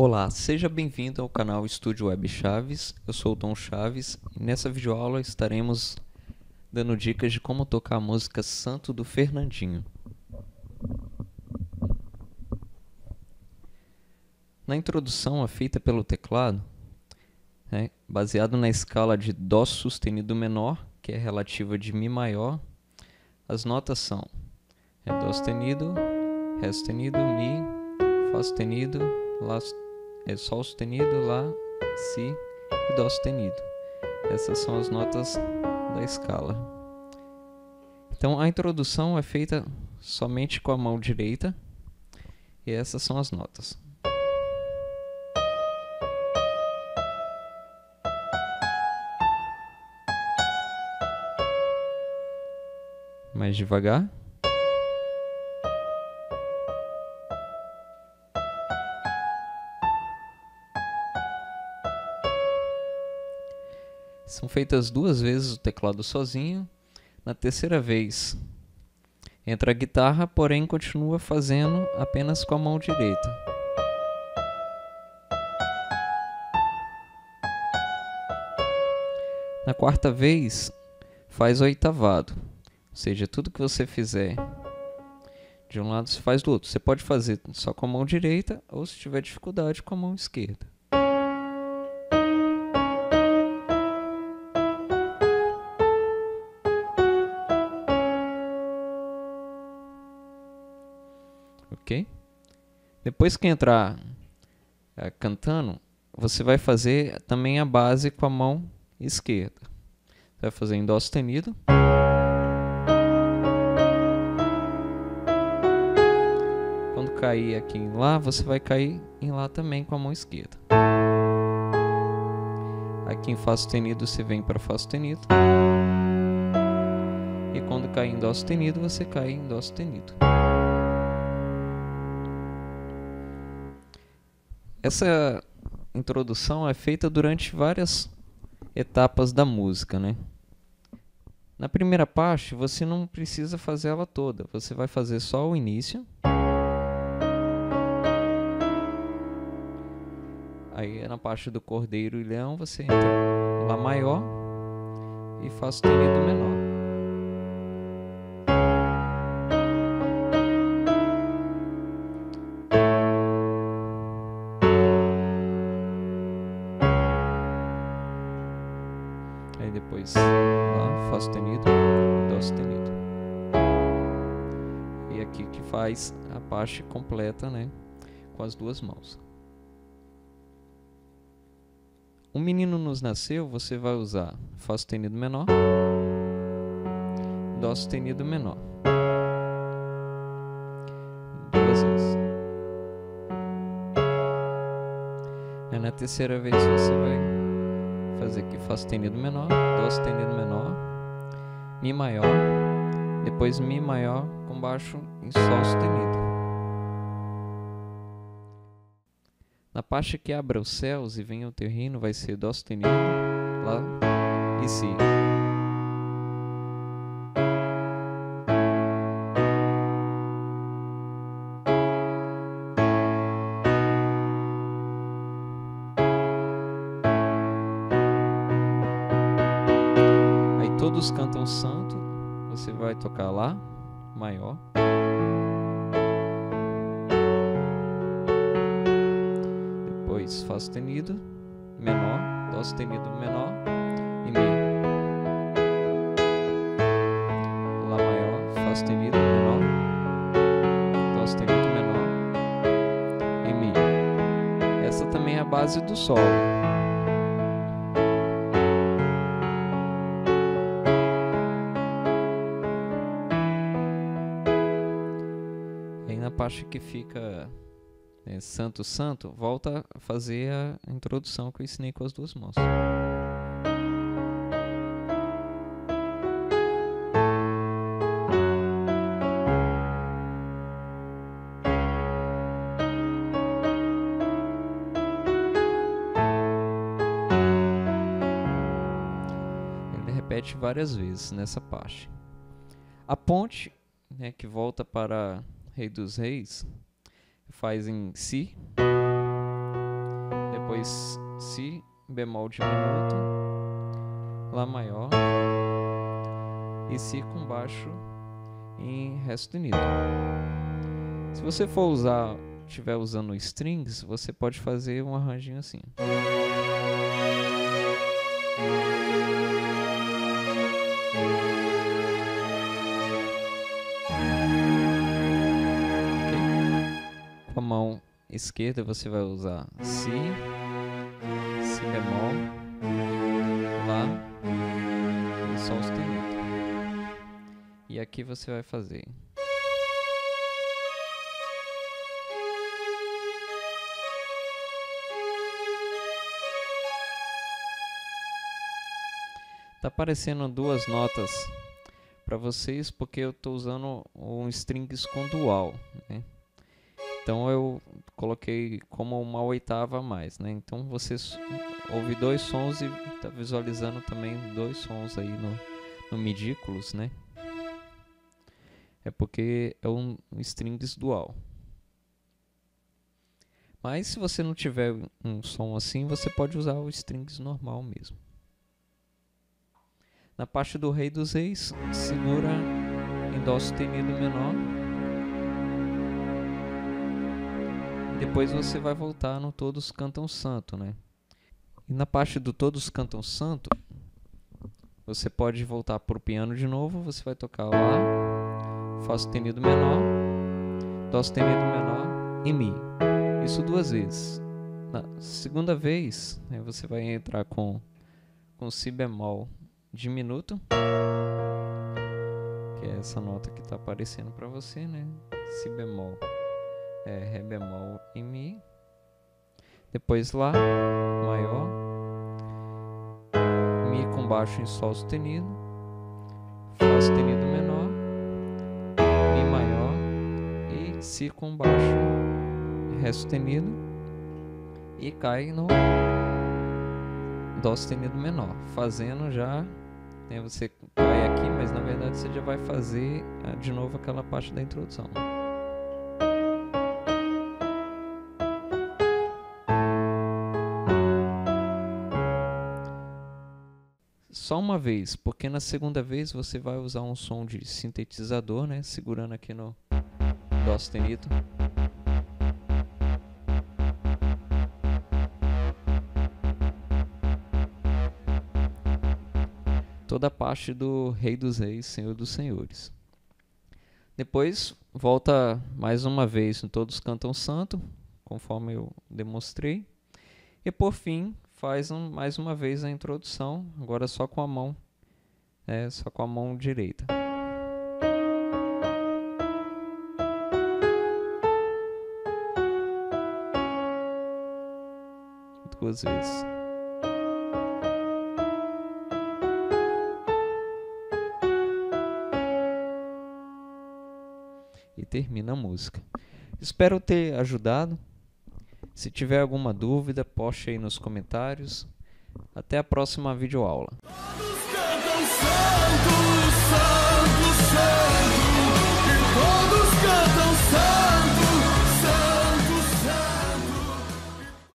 Olá, seja bem-vindo ao canal Estúdio Web Chaves, eu sou o Tom Chaves e nessa videoaula estaremos dando dicas de como tocar a música Santo do Fernandinho. Na introdução, a feita pelo teclado, baseado na escala de Dó sustenido menor, que é relativa de Mi maior, as notas são Dó sustenido, Ré sustenido, Mi, Fá sustenido, Lá é Sol sustenido, Lá, Si e Dó sustenido. Essas são as notas da escala. Então a introdução é feita somente com a mão direita e essas são as notas. Mais devagar. São feitas duas vezes o teclado sozinho. Na terceira vez entra a guitarra, porém continua fazendo apenas com a mão direita. Na quarta vez faz oitavado, ou seja, tudo que você fizer de um lado se faz do outro. Você pode fazer só com a mão direita ou, se tiver dificuldade, com a mão esquerda. Okay? Depois que entrar cantando, você vai fazer também a base com a mão esquerda. Você vai fazer em Dó sustenido, quando cair aqui em Lá, você vai cair em Lá também com a mão esquerda. Aqui em Fá sustenido você vem para Fá sustenido, e quando cair em Dó sustenido você cai em Dó sustenido. Essa introdução é feita durante várias etapas da música, né? Na primeira parte, você não precisa fazer ela toda. Você vai fazer só o início. Aí, na parte do Cordeiro e Leão, você entra em Lá maior e Fá sustenido menor. Aí depois Lá, Fá sustenido, Dó sustenido. E aqui que faz a parte completa, né, com as duas mãos. O Menino Nos Nasceu, você vai usar Fá sustenido menor, Dó sustenido menor. Duas vezes. Aí na terceira vez você vai fazer aqui Fá sustenido menor, Dó sustenido menor, Mi maior, depois Mi maior com baixo em Sol sustenido. Na parte que abra os céus e venha o terreno vai ser Dó sustenido, Lá e Si. Todos cantam santo, você vai tocar Lá maior, depois Fá sustenido menor, Dó sustenido menor e Mi. Lá maior, Fá sustenido menor, Dó sustenido menor e Mi. Essa também é a base do solo. Na parte que fica santo, santo, volta a fazer a introdução que eu ensinei com as duas mãos. Ele repete várias vezes nessa parte. A ponte, né, que volta para Rei dos Reis, faz em Si, depois Si bemol diminuto, Lá maior e Si com baixo em Ré sustenido. Se você for usar, estiver usando strings, você pode fazer um arranjinho assim. Okay. Com a mão esquerda você vai usar Si, Si bemol, Lá e Sol sustenido. E aqui você vai fazer. Tá aparecendo duas notas para vocês porque eu estou usando um strings com dual, né? Então eu coloquei como uma oitava a mais, né? Então vocês ouvem dois sons e tá visualizando também dois sons aí no midículos, né? É porque é um strings dual. Mas se você não tiver um som assim, você pode usar o strings normal mesmo. Na parte do Rei dos Reis, segura em Dó sustenido menor. Depois você vai voltar no Todos Cantam Santo, né? E na parte do Todos Cantam Santo, você pode voltar para o piano de novo. Você vai tocar Lá, Fá sustenido menor, Dó sustenido menor e Mi. Isso duas vezes. Na segunda vez, né, você vai entrar com Si bemol diminuto, que é essa nota que está aparecendo para você, né? Si bemol, Ré bemol e Mi. Depois Lá maior, Mi com baixo em Sol sustenido, Fá sustenido menor, Mi maior e Si com baixo em Ré sustenido, e cai no Dó sustenido menor, fazendo já, né, você cai aqui, mas na verdade você já vai fazer de novo aquela parte da introdução. Só uma vez, porque na segunda vez você vai usar um som de sintetizador, né, segurando aqui no Dó sustenido. Toda a parte do Rei dos Reis, Senhor dos Senhores. Depois volta mais uma vez em Todos Cantam Santo, conforme eu demonstrei. E por fim faz mais uma vez a introdução, agora só com a mão, né, só com a mão direita. Duas vezes. Termina a música. Espero ter ajudado. Se tiver alguma dúvida, poste aí nos comentários. Até a próxima videoaula.